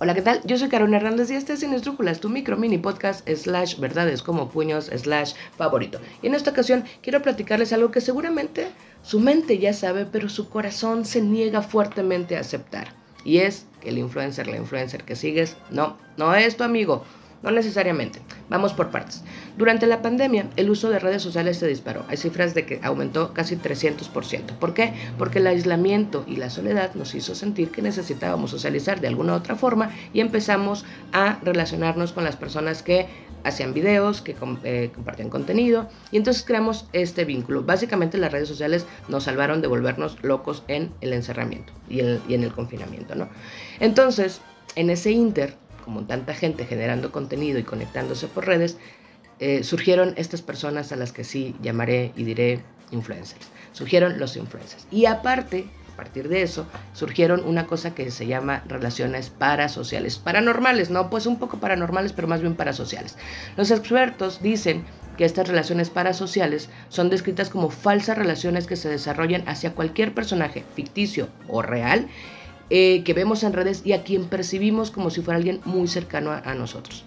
Hola, ¿qué tal? Yo soy Carolina Hernández y este es Sin Esdrújulas, tu micro mini podcast / verdades como puños / favorito. Y en esta ocasión quiero platicarles algo que seguramente su mente ya sabe, pero su corazón se niega fuertemente a aceptar. Y es que el influencer, la influencer que sigues, no es tu amigo. No necesariamente. Vamos por partes. Durante la pandemia, el uso de redes sociales se disparó. Hay cifras de que aumentó casi 300%. ¿Por qué? Porque el aislamiento y la soledad nos hizo sentir que necesitábamos socializar de alguna u otra forma y empezamos a relacionarnos con las personas que hacían videos, que compartían contenido, y entonces creamos este vínculo. Básicamente las redes sociales nos salvaron de volvernos locos en el encerramiento y en el confinamiento, ¿no? Entonces, en ese ínter, como tanta gente generando contenido y conectándose por redes, surgieron estas personas a las que sí llamaré y diré influencers. Surgieron los influencers. Y aparte, a partir de eso, surgieron una cosa que se llama relaciones parasociales. Paranormales, no, pues un poco paranormales, pero más bien parasociales. Los expertos dicen que estas relaciones parasociales son descritas como falsas relaciones que se desarrollan hacia cualquier personaje ficticio o real, que vemos en redes y a quien percibimos como si fuera alguien muy cercano a nosotros.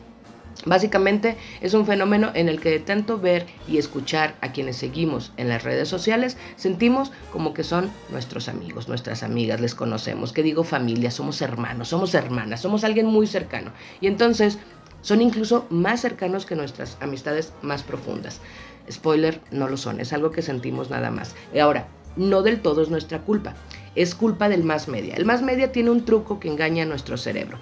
Básicamente es un fenómeno en el que de tanto ver y escuchar a quienes seguimos en las redes sociales, sentimos como que son nuestros amigos, nuestras amigas, les conocemos, que digo familia, somos hermanos, somos hermanas, somos alguien muy cercano. Y entonces son incluso más cercanos que nuestras amistades más profundas. Spoiler, no lo son, es algo que sentimos nada más. Y ahora, no del todo es nuestra culpa. Es culpa del más media. El más media tiene un truco que engaña a nuestro cerebro.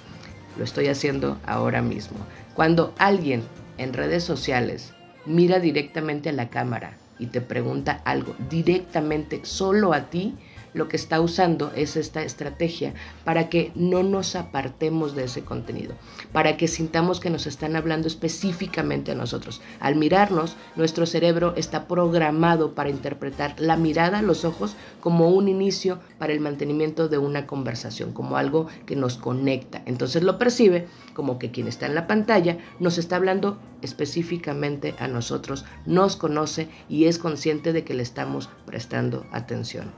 Lo estoy haciendo ahora mismo. Cuando alguien en redes sociales mira directamente a la cámara y te pregunta algo directamente solo a ti, lo que está usando es esta estrategia para que no nos apartemos de ese contenido, para que sintamos que nos están hablando específicamente a nosotros. Al mirarnos, nuestro cerebro está programado para interpretar la mirada, los ojos, como un inicio para el mantenimiento de una conversación, como algo que nos conecta. Entonces lo percibe como que quien está en la pantalla nos está hablando específicamente a nosotros, nos conoce y es consciente de que le estamos prestando atención.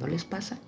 ¿No les pasa?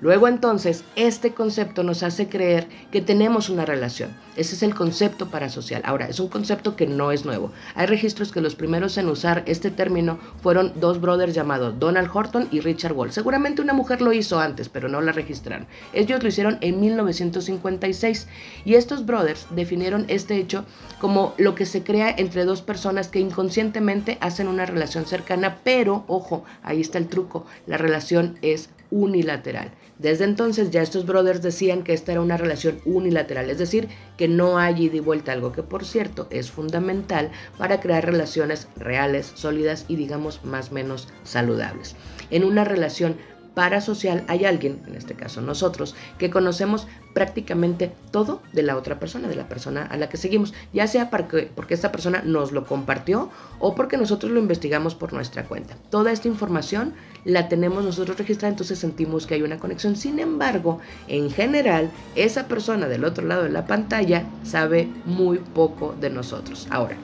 Luego entonces, este concepto nos hace creer que tenemos una relación. Ese es el concepto parasocial. Ahora, es un concepto que no es nuevo. Hay registros que los primeros en usar este término fueron dos brothers llamados Donald Horton y Richard Wohl. Seguramente una mujer lo hizo antes, pero no la registraron. Ellos lo hicieron en 1956 y estos brothers definieron este hecho como lo que se crea entre dos personas que inconscientemente hacen una relación cercana, pero, ojo, ahí está el truco, la relación es unilateral. Desde entonces ya estos brothers decían que esta era una relación unilateral, es decir, que no hay ida y vuelta, algo que por cierto es fundamental para crear relaciones reales, sólidas y digamos más o menos saludables. En una relación parasocial hay alguien, en este caso nosotros, que conocemos prácticamente todo de la otra persona, de la persona a la que seguimos, ya sea porque esta persona nos lo compartió o porque nosotros lo investigamos por nuestra cuenta. Toda esta información la tenemos nosotros registrada, entonces sentimos que hay una conexión. Sin embargo, en general, esa persona del otro lado de la pantalla sabe muy poco de nosotros. Ahora,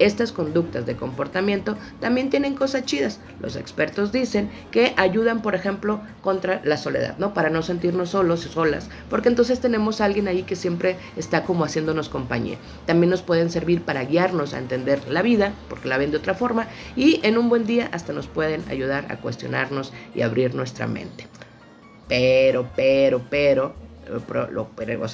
estas conductas de comportamiento también tienen cosas chidas. Los expertos dicen que ayudan, por ejemplo, contra la soledad, ¿no? Para no sentirnos solos y solas, porque entonces tenemos a alguien ahí que siempre está como haciéndonos compañía. También nos pueden servir para guiarnos a entender la vida, porque la ven de otra forma, y en un buen día hasta nos pueden ayudar a cuestionarnos y abrir nuestra mente. Pero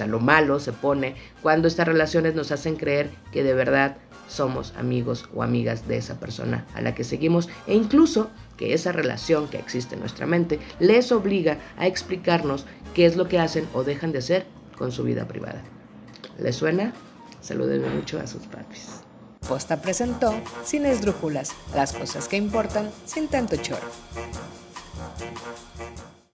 lo malo se pone cuando estas relaciones nos hacen creer que de verdad somos amigos o amigas de esa persona a la que seguimos, e incluso que esa relación que existe en nuestra mente les obliga a explicarnos qué es lo que hacen o dejan de hacer con su vida privada. ¿Les suena? Se lo debe mucho a sus papis. Posta presentó Sin Esdrújulas, las cosas que importan sin tanto choro.